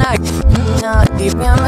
All the fake hand,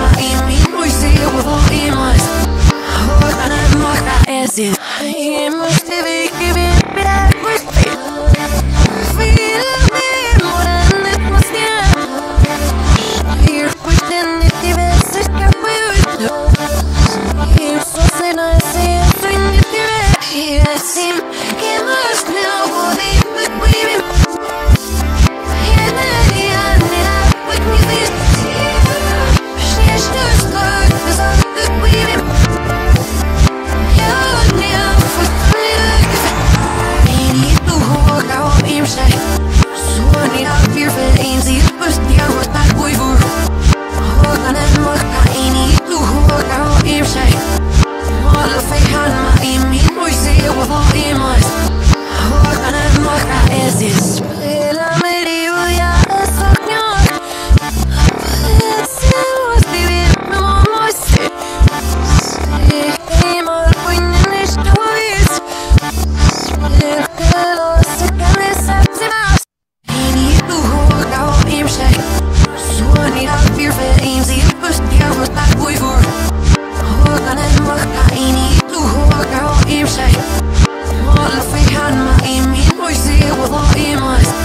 my aim, we see it with all aim eyes.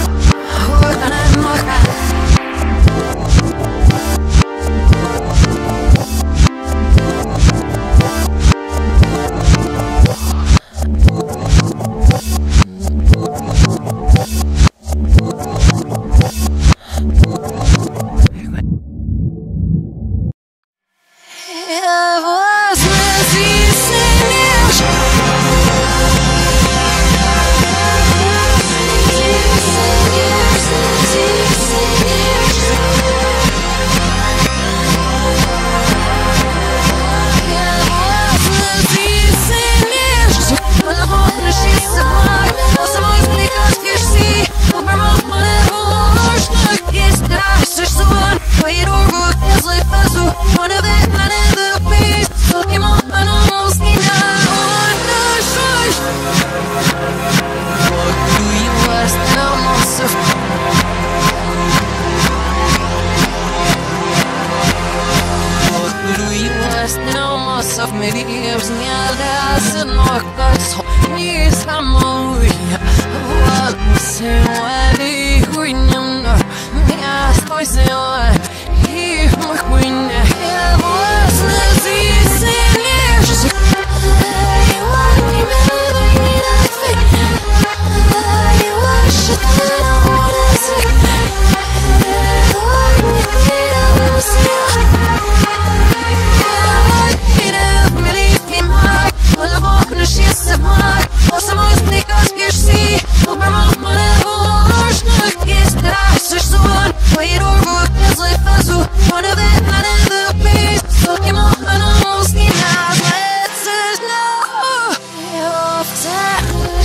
played a role as life as well. One of it, none of the bees. Looking more than I almost need my blessings now. I often watch myself.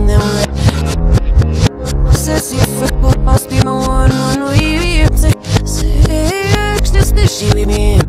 and then we're says you for must be my one way sex just the she with me.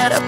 get up.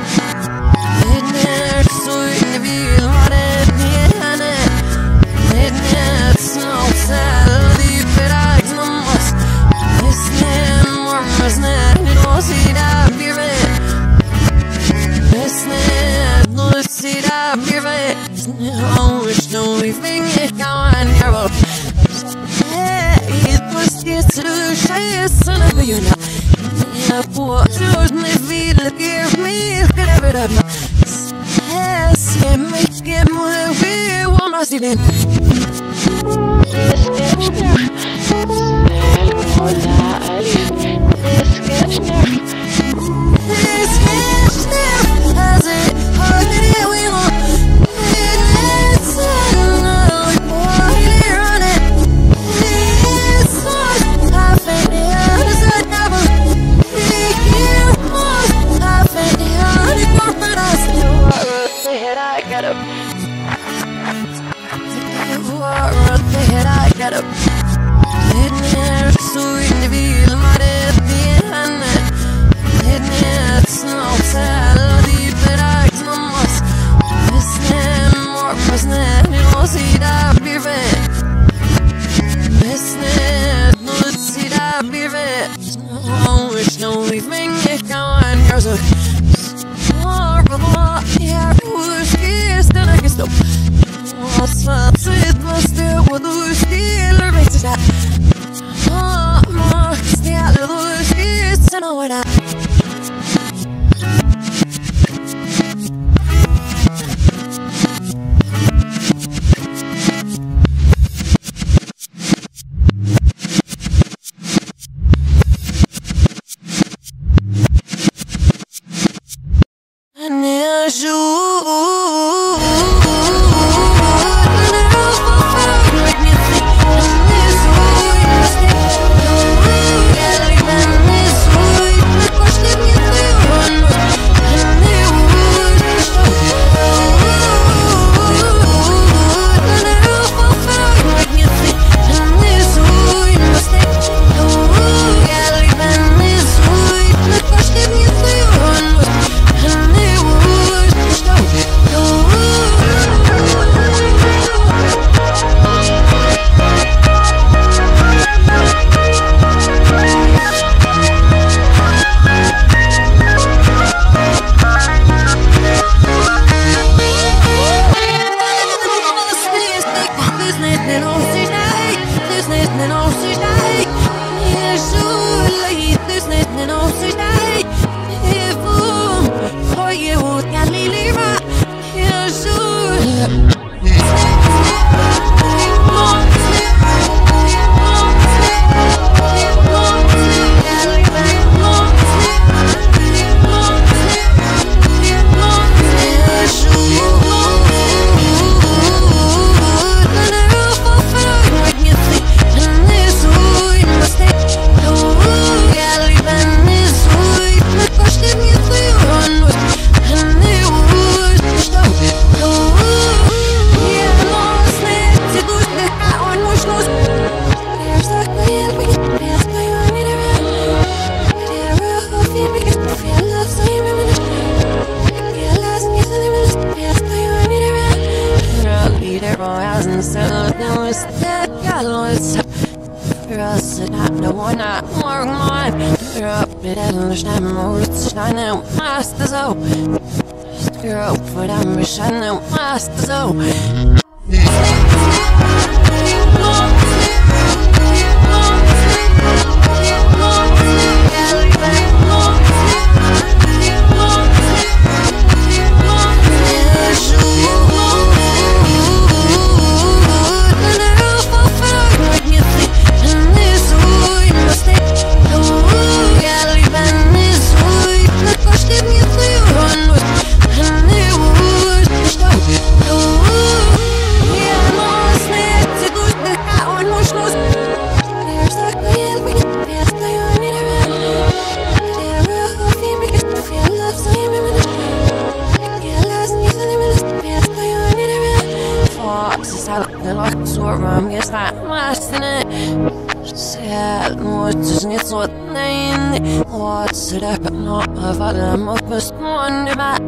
será para no avadamos pues donde va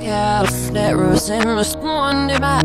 que al fleros en los donde va.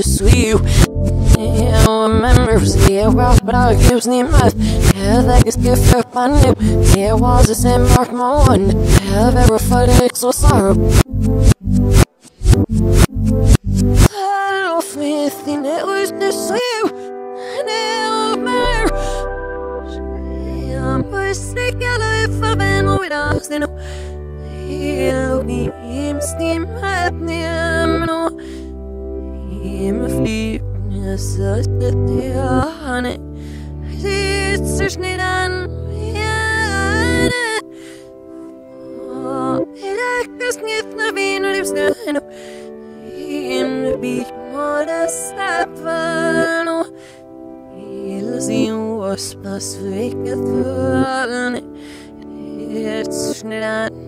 just see you. Yeah, I remember the world, but I keep seeing my yeah, that is good for my name. Yeah, was the same mark my one. Have ever fought it so sorrow. I love me, think it was just you. And it matter. I'm always sick of life, I've been with us, you know. He'll be him, steam at the ammo. Him, flip. Such a honey, it's such an honey. Oh, it acts with nothing or it's not enough. Him to be more than sapphire. He'll see you was past week at the honey. It's such an honey.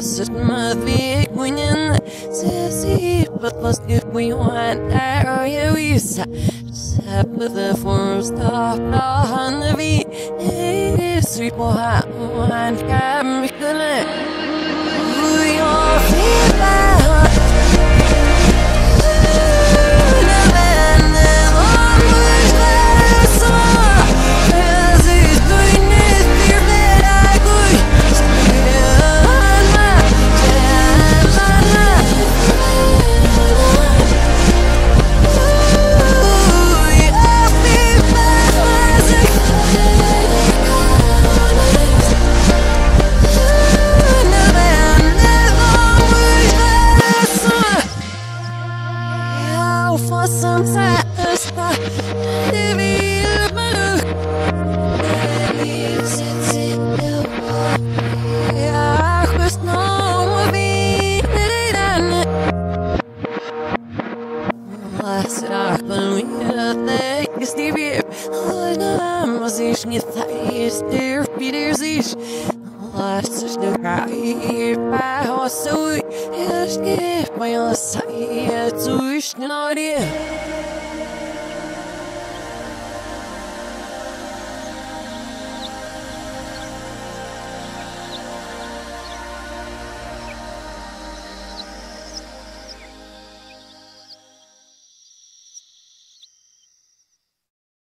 Just my big winning, sassy, but let's give we want our use. Just have with the form stop, on the beat. Hey, sweet boy, one can be good. We all feel that. Sometimes I leave my look. I was not be done. Last night when we had the kiss, the beer, all the music, the taste, the bitterness. Last is the cry, my heart so weak. Just give me a sigh, it's wishing on you.